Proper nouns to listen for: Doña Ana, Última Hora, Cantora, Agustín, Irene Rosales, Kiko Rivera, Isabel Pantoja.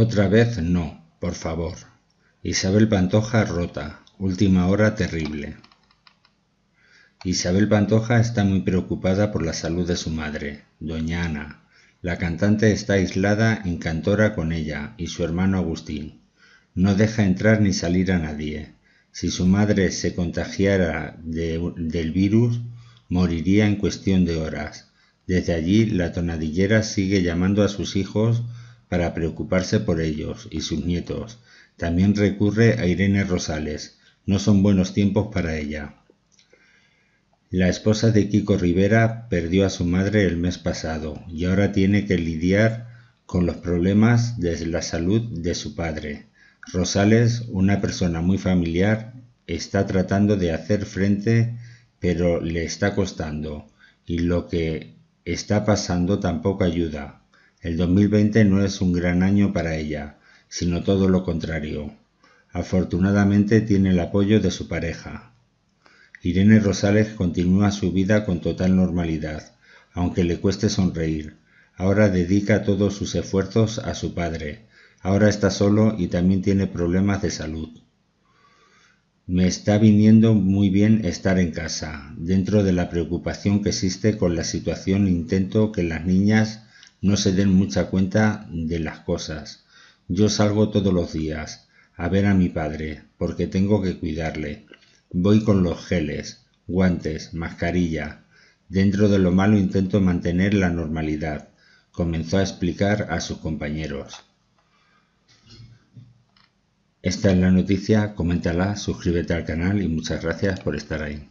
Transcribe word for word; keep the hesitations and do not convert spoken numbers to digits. Otra vez no, por favor. Isabel Pantoja rota. Última hora terrible. Isabel Pantoja está muy preocupada por la salud de su madre, Doña Ana. La cantante está aislada en Cantora con ella y su hermano Agustín. No deja entrar ni salir a nadie. Si su madre se contagiara de, del virus, moriría en cuestión de horas. Desde allí, la tonadillera sigue llamando a sus hijos para preocuparse por ellos y sus nietos. También recurre a Irene Rosales. No son buenos tiempos para ella. La esposa de Kiko Rivera perdió a su madre el mes pasado y ahora tiene que lidiar con los problemas de la salud de su padre. Rosales, una persona muy familiar, está tratando de hacer frente, pero le está costando y lo que está pasando tampoco ayuda. El dos mil veinte no es un gran año para ella, sino todo lo contrario. Afortunadamente tiene el apoyo de su pareja. Irene Rosales continúa su vida con total normalidad, aunque le cueste sonreír. Ahora dedica todos sus esfuerzos a su padre. Ahora está solo y también tiene problemas de salud. Me está viniendo muy bien estar en casa. Dentro de la preocupación que existe con la situación, intento que las niñas no se den mucha cuenta de las cosas. Yo salgo todos los días a ver a mi padre, porque tengo que cuidarle. Voy con los geles, guantes, mascarilla. Dentro de lo malo intento mantener la normalidad, comenzó a explicar a sus compañeros. Esta es la noticia, coméntala, suscríbete al canal y muchas gracias por estar ahí.